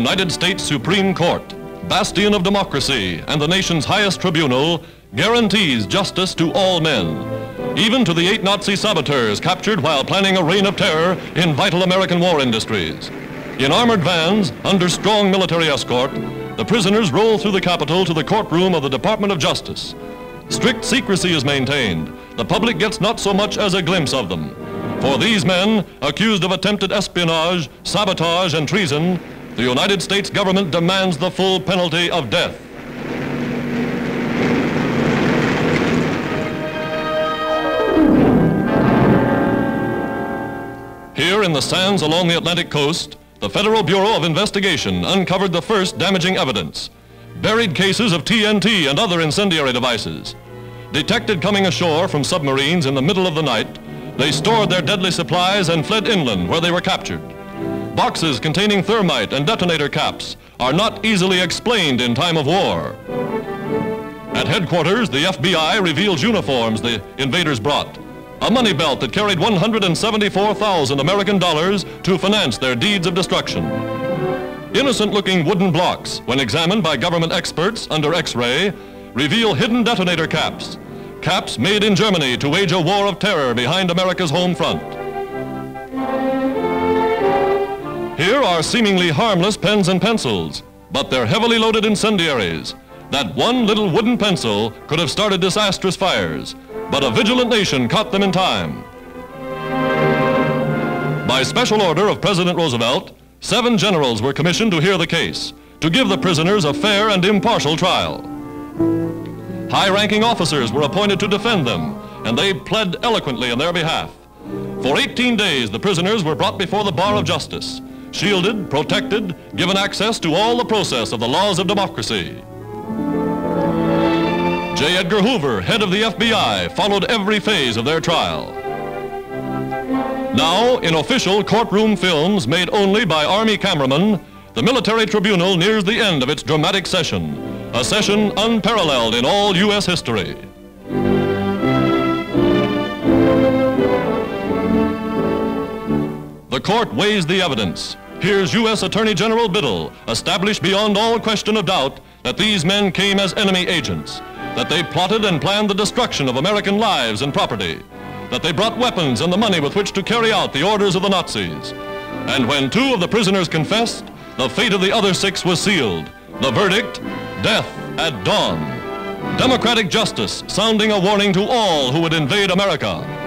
United States Supreme Court, bastion of democracy and the nation's highest tribunal, guarantees justice to all men, even to the 8 Nazi saboteurs captured while planning a reign of terror in vital American war industries. In armored vans, under strong military escort, the prisoners roll through the Capitol to the courtroom of the Department of Justice. Strict secrecy is maintained. The public gets not so much as a glimpse of them. For these men, accused of attempted espionage, sabotage, and treason, the United States government demands the full penalty of death. Here in the sands along the Atlantic coast, the Federal Bureau of Investigation uncovered the first damaging evidence, buried cases of TNT and other incendiary devices. Detected coming ashore from submarines in the middle of the night, they stored their deadly supplies and fled inland where they were captured. Boxes containing thermite and detonator caps are not easily explained in time of war. At headquarters, the FBI reveals uniforms the invaders brought, a money belt that carried $174,000 American to finance their deeds of destruction. Innocent-looking wooden blocks, when examined by government experts under X-ray, reveal hidden detonator caps, caps made in Germany to wage a war of terror behind America's home front. Here are seemingly harmless pens and pencils, but they're heavily loaded incendiaries. That one little wooden pencil could have started disastrous fires, but a vigilant nation caught them in time. By special order of President Roosevelt, 7 generals were commissioned to hear the case, to give the prisoners a fair and impartial trial. High-ranking officers were appointed to defend them, and they pled eloquently in their behalf. For 18 days, the prisoners were brought before the bar of justice, shielded, protected, given access to all the process of the laws of democracy. J. Edgar Hoover, head of the FBI, followed every phase of their trial. Now, in official courtroom films made only by Army cameramen, the military tribunal nears the end of its dramatic session, a session unparalleled in all U.S. history. The court weighs the evidence. Here's U.S. Attorney General Biddle, established beyond all question of doubt that these men came as enemy agents, that they plotted and planned the destruction of American lives and property, that they brought weapons and the money with which to carry out the orders of the Nazis. And when 2 of the prisoners confessed, the fate of the other 6 was sealed. The verdict, death at dawn. Democratic justice sounding a warning to all who would invade America.